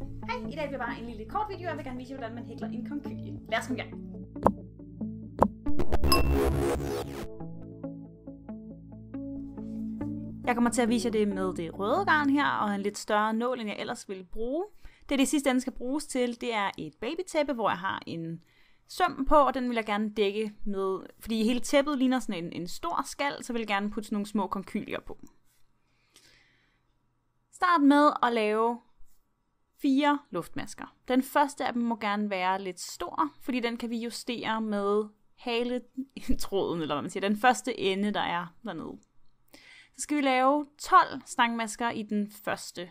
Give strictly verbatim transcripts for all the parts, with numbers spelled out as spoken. Hej, i dag bliver bare en lille kort video, og jeg vil gerne vise, hvordan man hækler en konkylie. Lad os komme i gang. Jeg kommer til at vise jer det med det røde garn her, og en lidt større nål, end jeg ellers ville bruge. Det, det sidste ende skal bruges til, det er et babytæppe, hvor jeg har en søm på, og den vil jeg gerne dække med, fordi hele tæppet ligner sådan en, en stor skal, så vil jeg gerne putte nogle små konkylier på. Start med at lave fire luftmasker. Den første af dem må gerne være lidt stor, fordi den kan vi justere med haletråden, eller hvad man siger, den første ende, der er dernede. Så skal vi lave tolv stangmasker i den første,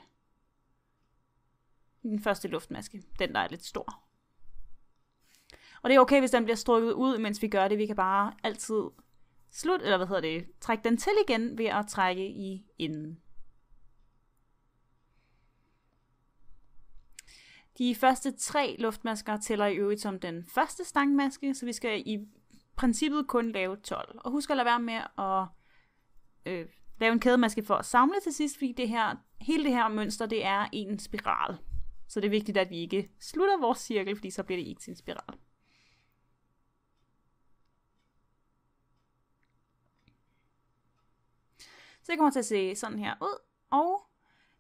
i den første luftmaske, den der er lidt stor. Og det er okay, hvis den bliver strukket ud, mens vi gør det. Vi kan bare altid slut, eller hvad hedder det, trække den til igen ved at trække i enden. De første tre luftmasker tæller i øvrigt som den første stangmaske, så vi skal i princippet kun lave tolv. Og husk at lade være med at øh, lave en kædemaske for at samle til sidst, fordi det her, hele det her mønster, det er en spiral. Så det er vigtigt, at vi ikke slutter vores cirkel, fordi så bliver det ikke til en spiral. Så det kommer til at se sådan her ud, og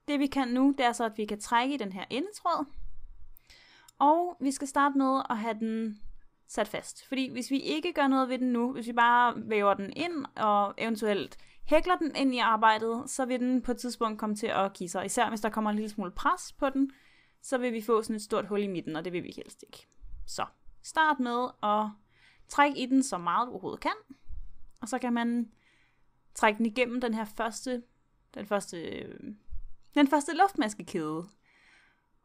det vi kan nu, det er så, at vi kan trække i den her endetråd. Og vi skal starte med at have den sat fast, fordi hvis vi ikke gør noget ved den nu, hvis vi bare væver den ind og eventuelt hækler den ind i arbejdet, så vil den på et tidspunkt komme til at give sig. Især hvis der kommer en lille smule pres på den, så vil vi få sådan et stort hul i midten, og det vil vi helst ikke. Så start med at trække i den så meget du overhovedet kan, og så kan man trække den igennem den her første, den første, den første luftmaskekæde,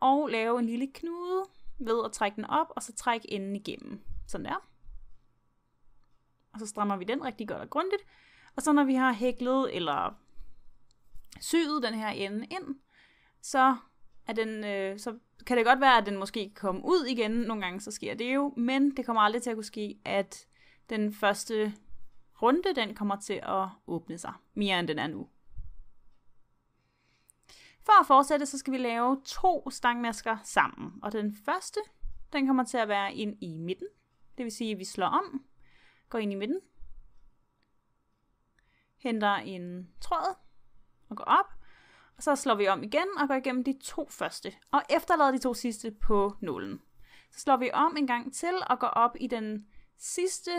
og lave en lille knude ved at trække den op, og så trække enden igennem. Sådan der. Og så strammer vi den rigtig godt og grundigt. Og så når vi har hæklet eller syet den her ende ind, så, er den, øh, så kan det godt være, at den måske kan komme ud igen. Nogle gange så sker det jo, men det kommer aldrig til at kunne ske, at den første runde, den kommer til at åbne sig mere end den er nu. For at fortsætte, så skal vi lave to stangmasker sammen, og den første, den kommer til at være ind i midten, det vil sige, at vi slår om, går ind i midten, henter en tråd og går op, og så slår vi om igen og går igennem de to første, og efterlader de to sidste på nålen. Så slår vi om en gang til og går op i den sidste,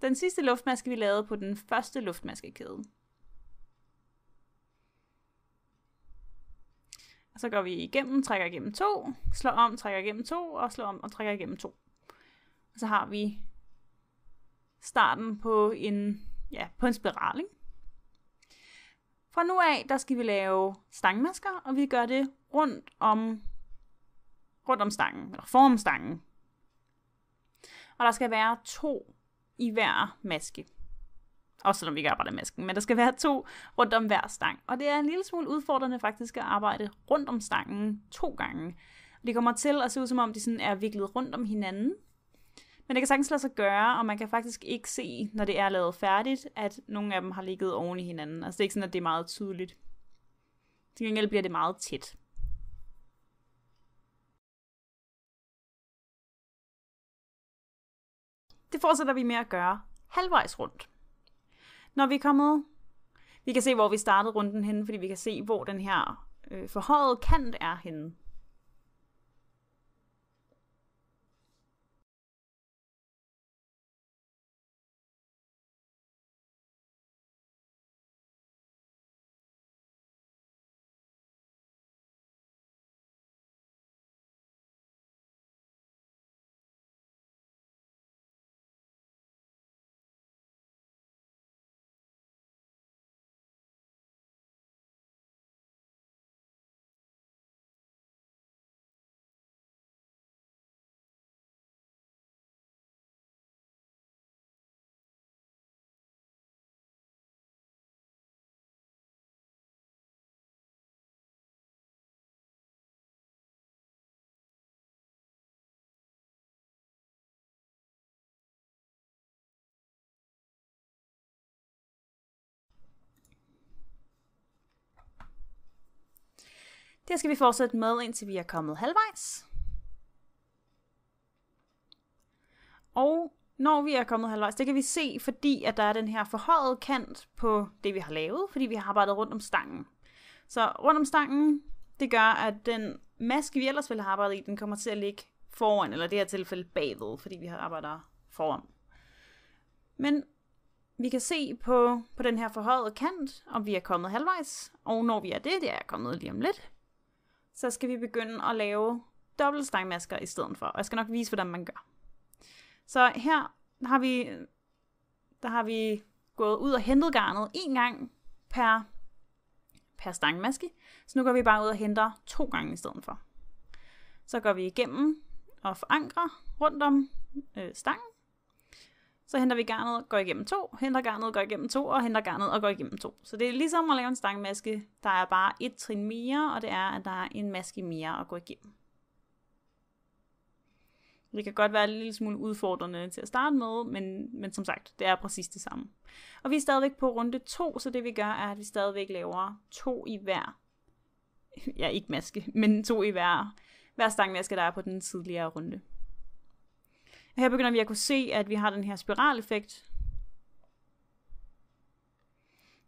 den sidste luftmaske, vi lavede på den første luftmaskekæde. Og så går vi igennem, trækker igennem to, slår om, trækker igennem to, og slår om og trækker igennem to. Og så har vi starten på en, ja, på en spiral, ikke? Fra nu af, der skal vi lave stangmasker, og vi gør det rundt om, rundt om stangen, eller foran stangen. Og der skal være to i hver maske. Også selvom vi ikke arbejder masken, men der skal være to rundt om hver stang. Og det er en lille smule udfordrende faktisk at arbejde rundt om stangen to gange. Og det kommer til at se ud som om, de sådan er viklet rundt om hinanden. Men det kan sagtens lade sig gøre, og man kan faktisk ikke se, når det er lavet færdigt, at nogle af dem har ligget oven i hinanden. Altså det er ikke sådan, at det er meget tydeligt. Til gengæld bliver det meget tæt. Det fortsætter vi med at gøre halvvejs rundt. Når vi er kommet, vi kan se, hvor vi startede runden henne, fordi vi kan se, hvor den her øh, forhøjede kant er henne. Det skal vi fortsætte med, indtil vi er kommet halvvejs. Og når vi er kommet halvvejs, det kan vi se, fordi at der er den her forhøjet kant på det, vi har lavet, fordi vi har arbejdet rundt om stangen. Så rundt om stangen, det gør, at den maske, vi ellers ville have arbejdet i, den kommer til at ligge foran, eller i det her tilfælde bagved, fordi vi har arbejdet foran. Men vi kan se på, på den her forhøjede kant, om vi er kommet halvvejs, og når vi er det, det er kommet lige om lidt, så skal vi begynde at lave dobbeltstangmasker i stedet for. Og jeg skal nok vise, hvordan man gør. Så her har vi, der har vi gået ud og hentet garnet en gang per, per stangmaske. Så nu går vi bare ud og henter to gange i stedet for. Så går vi igennem og forankrer rundt om øh, stangen. Så henter vi garnet, går igennem to, henter garnet, går igennem to, og henter garnet og går igennem to. Så det er ligesom at lave en stangmaske. Der er bare et trin mere, og det er, at der er en maske mere at gå igennem. Det kan godt være en lille smule udfordrende til at starte med, men, men som sagt, det er præcis det samme. Og vi er stadigvæk på runde to, så det vi gør, er, at vi stadigvæk laver to i hver. Ja, ikke maske, men to i hver, hver stangmaske, der er på den tidligere runde. Her begynder vi at kunne se, at vi har den her spiraleffekt.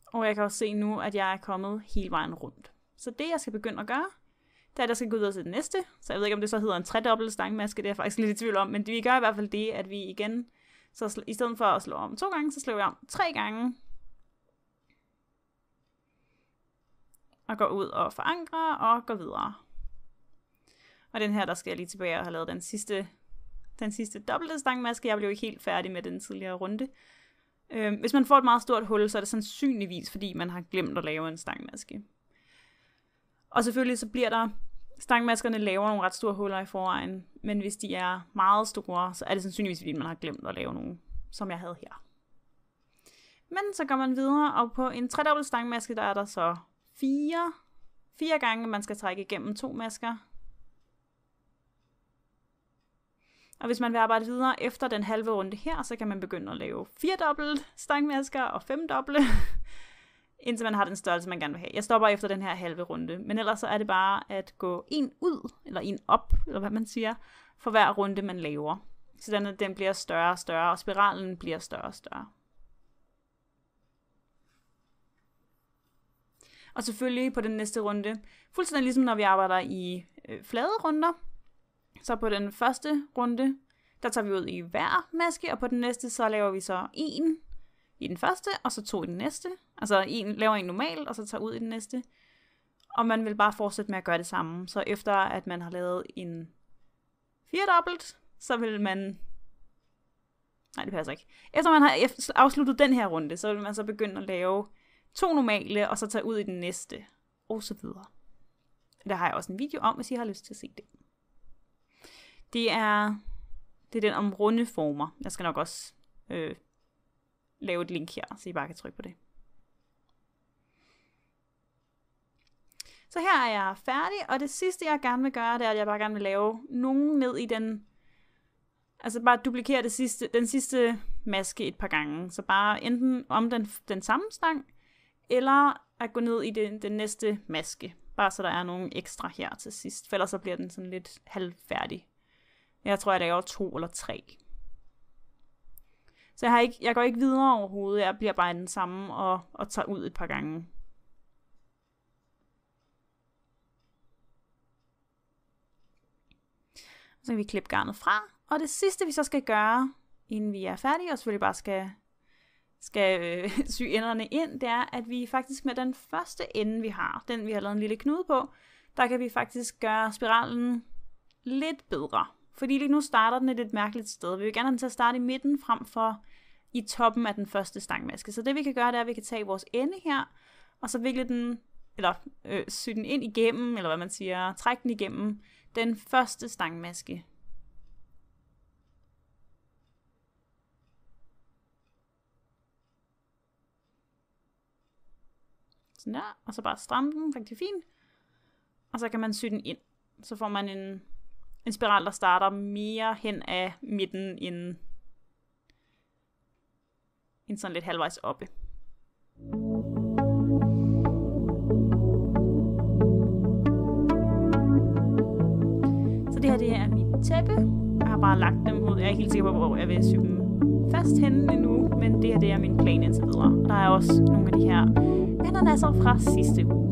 Og jeg kan også se nu, at jeg er kommet hele vejen rundt. Så det, jeg skal begynde at gøre, det er, at jeg skal gå videre til det næste. Så jeg ved ikke, om det så hedder en tredobbelt stangmaske, det er jeg faktisk lidt i tvivl om. Men vi gør i hvert fald det, at vi igen, så i stedet for at slå om to gange, så slår vi om tre gange. Og går ud og forankrer og går videre. Og den her, der skal jeg lige tilbage og have lavet den sidste... Den sidste dobbelte stangmaske, jeg blev ikke helt færdig med den tidligere runde. Øh, hvis man får et meget stort hul, så er det sandsynligvis, fordi man har glemt at lave en stangmaske. Og selvfølgelig så bliver der, stangmaskerne laver nogle ret store huller i forvejen, men hvis de er meget store, så er det sandsynligvis, fordi man har glemt at lave nogle, som jeg havde her. Men så går man videre, og på en tredobbelt stangmaske, der er der så fire, fire gange, man skal trække igennem to masker. Og hvis man vil arbejde videre efter den halve runde her, så kan man begynde at lave firedobbelt stangmasker og femdobbelte, indtil man har den størrelse, man gerne vil have. Jeg stopper efter den her halve runde, men ellers så er det bare at gå en ud, eller en op, eller hvad man siger, for hver runde, man laver. Sådan at den bliver større og større, og spiralen bliver større og større. Og selvfølgelig på den næste runde, fuldstændig ligesom når vi arbejder i øh, flade runder, så på den første runde, der tager vi ud i hver maske, og på den næste, så laver vi så en i den første, og så to i den næste. Altså en, laver en normal, og så tager ud i den næste. Og man vil bare fortsætte med at gøre det samme. Så efter at man har lavet en firedobbelt, så vil man... Nej, det passer ikke. Efter man har afsluttet den her runde, så vil man så begynde at lave to normale, og så tage ud i den næste, og så videre. Der har jeg også en video om, hvis I har lyst til at se det. Det er, det er den om runde former. Jeg skal nok også øh, lave et link her, så I bare kan trykke på det. Så her er jeg færdig, og det sidste, jeg gerne vil gøre, det er, at jeg bare gerne vil lave nogen ned i den... Altså bare duplikere det sidste, den sidste maske et par gange. Så bare enten om den, den samme stang, eller at gå ned i den, den næste maske. Bare så der er nogen ekstra her til sidst, for ellers så bliver den sådan lidt halvfærdig. Jeg tror, jeg laver to eller tre. Så jeg, har ikke, jeg går ikke videre overhovedet. Jeg bliver bare den samme og, og tager ud et par gange. Så kan vi klippe garnet fra. Og det sidste, vi så skal gøre, inden vi er færdige, og selvfølgelig bare skal, skal øh, sy enderne ind, det er, at vi faktisk med den første ende, vi har, den vi har lavet en lille knude på, der kan vi faktisk gøre spiralen lidt bedre. Fordi lige nu starter den et lidt mærkeligt sted. Vi vil gerne have den til at starte i midten frem for i toppen af den første stangmaske. Så det vi kan gøre, det er, at vi kan tage vores ende her, og så vikle den, eller øh, sy den ind igennem, eller hvad man siger, trække den igennem den første stangmaske. Sådan der, og så bare stramme den rigtig fint. Og så kan man sy den ind. Så får man en... En spiral, der starter mere hen af midten end, end sådan lidt halvvejs oppe. det her det er mit tæppe. Jeg har bare lagt dem ud. Jeg er ikke helt sikker på, hvor jeg vil sy dem fast henne endnu, men det her det er min plan indtil videre. Og der er også nogle af de her ananaser fra sidste uge.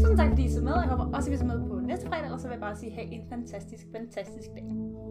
Tusind tak fordi I så med. Jeg håber også, at I vil se med på næste fredag, og så vil jeg bare sige, have en fantastisk, fantastisk dag.